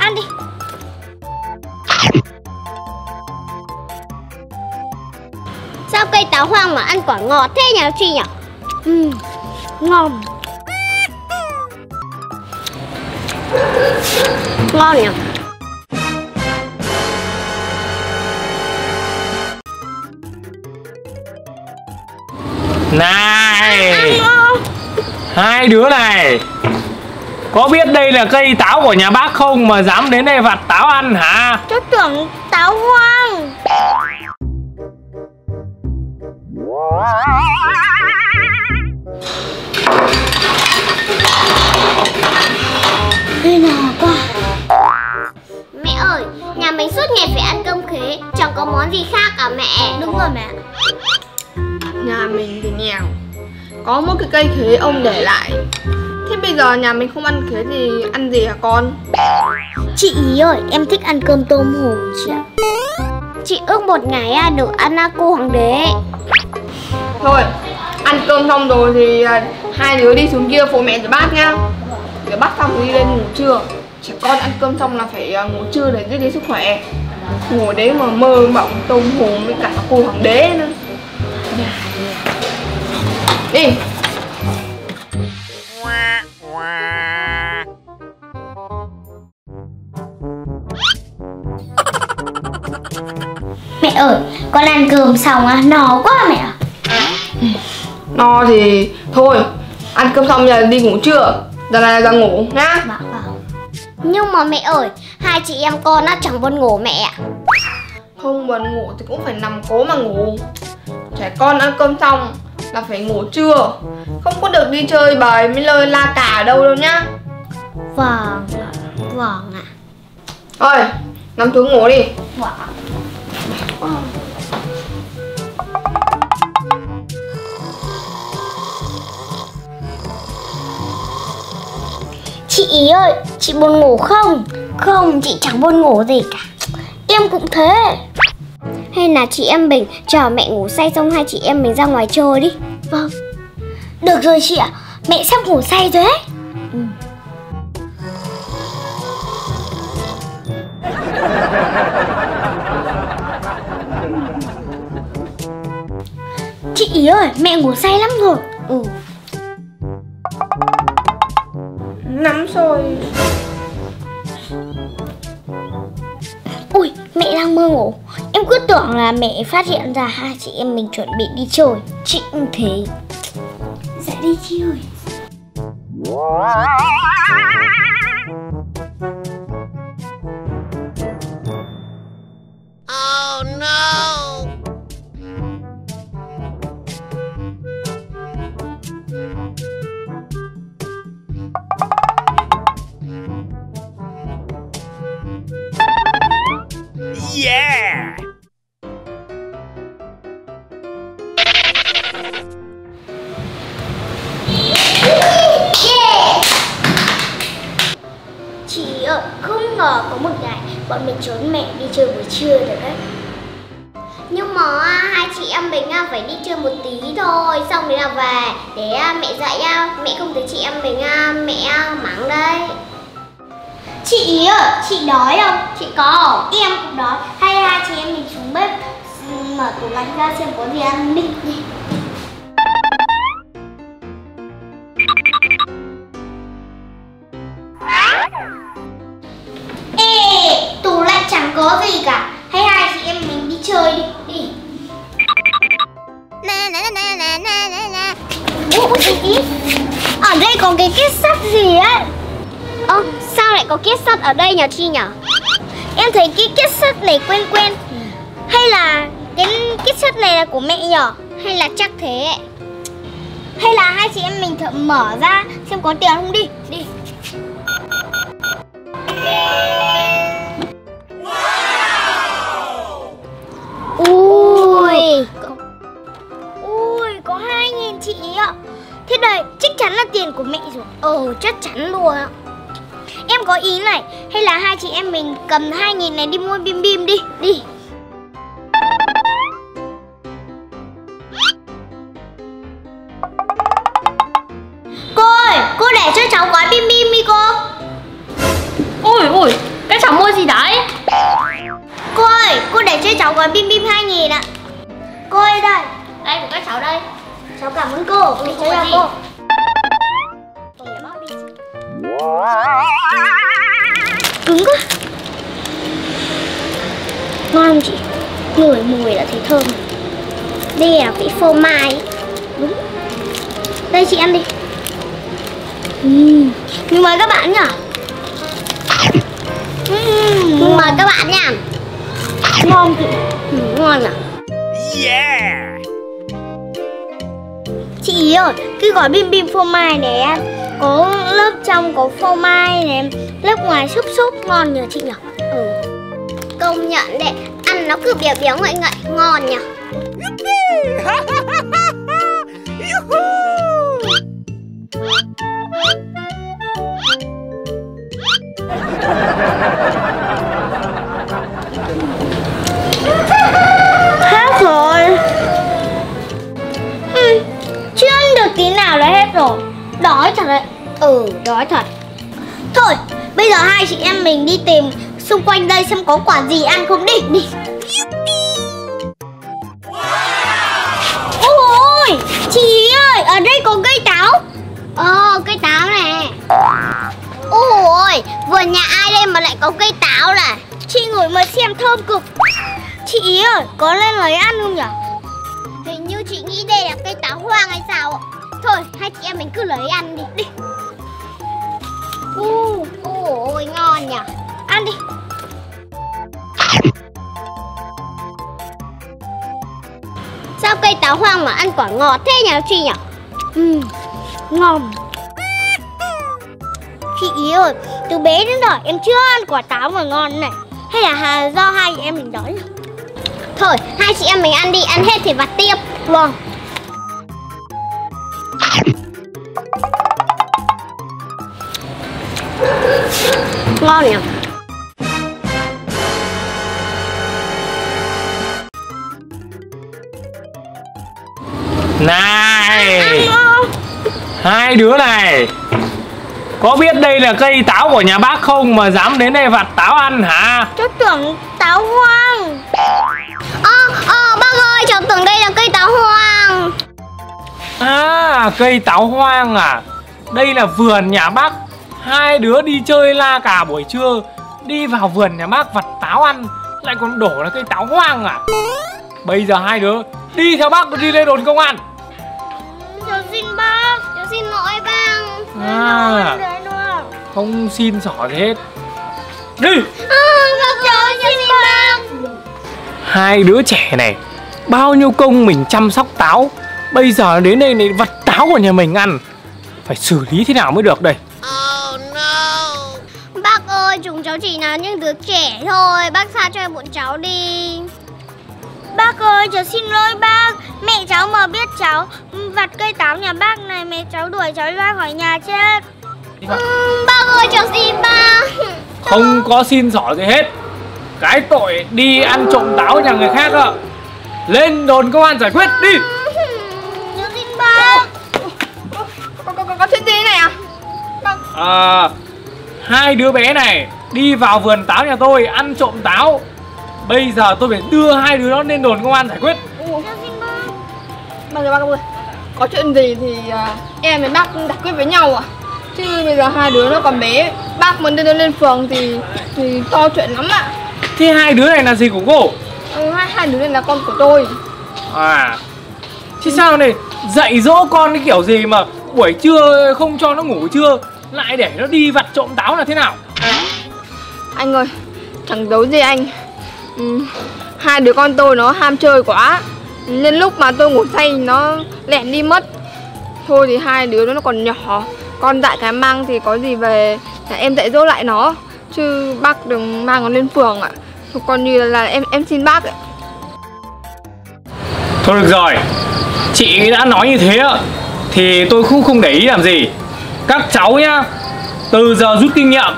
Ăn đi. Sao cây táo hoang mà ăn quả ngọt thế nhỉ chị nhỉ? Ngon. Ngon nhỉ. Này, hai đứa này, có biết đây là cây táo của nhà bác không mà dám đến đây vặt táo ăn hả? Cháu tưởng táo hoang. Đây là quá. Mẹ ơi, nhà mình suốt ngày phải ăn cơm khế, chẳng có món gì khác à mẹ? Đúng rồi mẹ. Nhà mình thì nghèo, có mỗi cái cây khế ông để lại. Thế bây giờ nhà mình không ăn khế thì ăn gì hả con? Chị ý ơi, em thích ăn cơm tôm hùm chị ạ. Chị ước một ngày được ăn cô hoàng đế. Thôi, ăn cơm xong rồi thì hai đứa đi xuống kia phụ mẹ rửa bát nha. Rửa bát xong rồi đi lên ngủ trưa. Trẻ con ăn cơm xong là phải ngủ trưa để giữ gìn sức khỏe. Ngủ đấy mà mơ mộng tôm hùm với cả cô hoàng đế nữa. Đi. Mẹ ơi, con ăn cơm xong no quá mẹ. No thì thôi, ăn cơm xong giờ đi ngủ trưa, giờ này ra ngủ nhá. Nhưng mà mẹ ơi, hai chị em con chẳng buồn ngủ mẹ ạ. Không buồn ngủ thì cũng phải nằm cố mà ngủ. Trẻ con ăn cơm xong là phải ngủ trưa, không có được đi chơi bời mới lơi la cà ở đâu đâu nhá. Vâng ạ, vâng ạ. Thôi, nằm xuống ngủ đi. Vâng. Chị ý ơi, chị buồn ngủ không? Không, chị chẳng buồn ngủ gì cả. Em cũng thế. Hay là chị em mình chờ mẹ ngủ say xong hai chị em mình ra ngoài chơi đi. Vâng. Được rồi chị ạ, mẹ sắp ngủ say rồi đấy. Chị ý ơi, mẹ ngủ say lắm rồi. Nắm rồi. Ui, mẹ đang mơ ngủ. Em cứ tưởng là mẹ phát hiện ra hai chị em mình chuẩn bị đi chơi. Chị cũng thế. Dạ đi chị ơi. Oh no. Yeah. Chị ơi, không ngờ có một ngày bọn mình trốn mẹ đi chơi buổi trưa được đấy. Nhưng mà hai chị em mình phải đi chơi một tí thôi, xong rồi là về để mẹ dạy. Mẹ không thấy chị em mình mẹ mắng đấy. Chị ý ơi, chị đói không? Chị có. Em cũng đói. Hay hai chị em mình xuống bếp mở tủ lạnh ra xem có gì ăn đi. Ê, tủ lạnh chẳng có gì cả. Hay hai chị em mình đi chơi đi. Đi. Ở đây có cái kết sắt gì ấy. Sao lại có két sắt ở đây nhỉ chị nhỉ? Em thấy cái két sắt này quen quen. Hay là cái két sắt này là của mẹ nhỉ? Hay là chắc thế. Hay là hai chị em mình thử mở ra xem có tiền không đi. Đi. Ui. Ui, có 2.000 chị ý ạ. Thế đây chắc chắn là tiền của mẹ rồi. Chắc chắn luôn ạ. Em có ý này, hay là hai chị em mình cầm 2.000 này đi mua bim bim đi. Đi. Cô ơi, cô để cho cháu gói bim bim đi cô. Ôi, cái ngửi mùi đã thấy thơm. Đây là vị phô mai. Đúng. Đây chị ăn đi. Nhưng mời các bạn nhá. Mời các bạn nha. Ngon chị. Ngon à. Yeah. Chị ơi, cái gói bim bim phô mai này có lớp trong có phô mai này, lớp ngoài xúc xúc, ngon nhờ chị nhỉ? Công nhận đấy, ăn nó cứ béo béo ngậy ngậy, ngon nhỉ? Hết rồi. Chưa ăn được tí nào là hết rồi. Đói thật đấy. Đói thật. Thôi, bây giờ hai chị em mình đi tìm xung quanh đây xem có quả gì ăn không đi. Đi. Ôi, chị ơi, ở đây có cây táo. Cây táo này. Ôi, vườn nhà ai đây mà lại có cây táo này. Chị ngồi mà xem thơm cực. Chị ơi, có lên lấy ăn không nhỉ? Hình như chị nghĩ đây là cây táo hoang hay sao ạ? Thôi, hai chị em mình cứ lấy ăn đi. Đi. Ôi, ngon nhỉ. Ăn đi. Sao cây táo hoang mà ăn quả ngọt thế nhỉ chị nhỉ? Ngon. Chị ý ơi, từ bé đến giờ em chưa ăn quả táo mà ngon này. Hay là do hai chị em mình đói nhỉ? Thôi, hai chị em mình ăn đi, ăn hết thì vặt tiếp. Vâng. Ngon nhỉ? Này, hai đứa này, có biết đây là cây táo của nhà bác không mà dám đến đây vặt táo ăn hả? Cháu tưởng táo hoang. Bác ơi, cháu tưởng đây là cây táo hoang. À, cây táo hoang à? Đây là vườn nhà bác. Hai đứa đi chơi la cả buổi trưa, đi vào vườn nhà bác vặt táo ăn, lại còn đổ là cây táo hoang à? Bây giờ hai đứa đi theo bác đi lên đồn công an. Cháu xin bác, cháu xin lỗi bác. Không xin xỏ gì hết. Đi. Cháu xin bác. Hai đứa trẻ này, bao nhiêu công mình chăm sóc táo, bây giờ đến đây này vặt táo của nhà mình ăn. Phải xử lý thế nào mới được đây? Bác ơi, chúng cháu chỉ là những đứa trẻ thôi, bác tha cho bọn cháu đi. Bác ơi, cháu xin lỗi bác. Mẹ cháu mà biết cháu vặt cây táo nhà bác này, mẹ cháu đuổi cháu ra khỏi nhà chết. Bác ơi, cháu xin bác. Không có xin xỏ gì hết. Cái tội đi ăn trộm táo nhà người khác ạ. Lên đồn công an giải quyết đi. Cháu xin bác. Có chuyện gì này à? Hai đứa bé này đi vào vườn táo nhà tôi ăn trộm táo. Bây giờ tôi phải đưa hai đứa nó lên đồn công an giải quyết. Bác ơi, bác ơi, có chuyện gì thì em với bác giải quyết với nhau ạ. Chứ bây giờ hai đứa nó còn bé, bác muốn đưa nó lên phường thì to chuyện lắm ạ. Thế hai đứa này là gì của cô? Hai đứa này là con của tôi. Chứ sao này, dạy dỗ con cái kiểu gì mà buổi trưa không cho nó ngủ trưa, lại để nó đi vặt trộm táo là thế nào? Anh ơi, chẳng giấu gì anh, hai đứa con tôi nó ham chơi quá, nên lúc mà tôi ngủ say nó lẻn đi mất. Thôi thì hai đứa nó còn nhỏ, con dạy cái mang thì có gì về em dạy dỗ lại nó, chứ bác đừng mang nó lên phường ạ. Còn như là em xin bác ạ. Thôi được rồi, chị đã nói như thế thì tôi cũng không để ý làm gì. Các cháu nhá, từ giờ rút kinh nghiệm,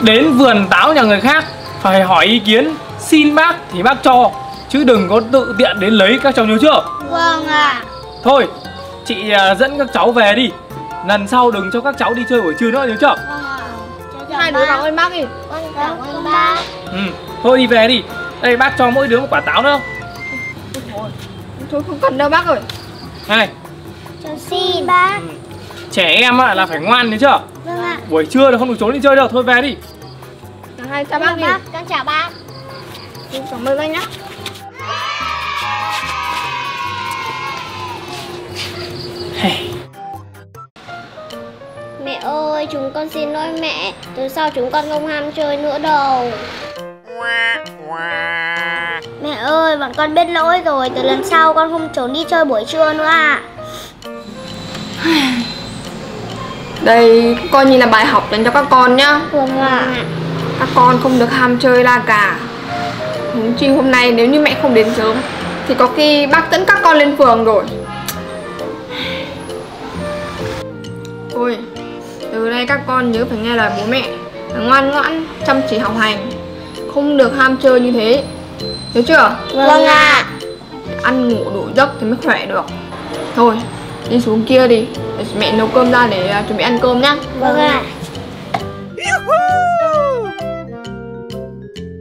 đến vườn táo nhà người khác phải hỏi ý kiến, xin bác thì bác cho, chứ đừng có tự tiện đến lấy, các cháu nhớ chưa? Vâng ạ. Thôi, chị dẫn các cháu về đi. Lần sau đừng cho các cháu đi chơi buổi trưa nữa, nhớ chưa? Hai đứa cảm ơn bác đi. Cảm ơn bác. Thôi đi về đi. Đây, bác cho mỗi đứa một quả táo nữa. Thôi không cần đâu bác ơi. Này. Cháu xin bác. Trẻ em là phải ngoan, nhớ chưa? Vâng ạ. Buổi trưa là không được trốn đi chơi đâu, thôi về đi. Chào bác đi. Con chào bác. Cảm ơn anh nhé. Mẹ ơi, chúng con xin lỗi mẹ, từ sau chúng con không ham chơi nữa đâu. Mẹ ơi, bọn con biết lỗi rồi, từ lần sau con không trốn đi chơi buổi trưa nữa ạ. Đây coi như là bài học dành cho các con nhá. Vâng ạ. Các con không được ham chơi la cả. Chứ hôm nay nếu như mẹ không đến sớm thì có khi bác dẫn các con lên phường rồi. Thôi, từ nay các con nhớ phải nghe lời bố mẹ, ngoan ngoãn, chăm chỉ học hành, không được ham chơi như thế. Hiểu chưa? Vâng ạ. Ăn ngủ đủ giấc thì mới khỏe được. Thôi, đi xuống kia đi, mẹ nấu cơm ra để chuẩn bị ăn cơm nhá. Vâng ạ.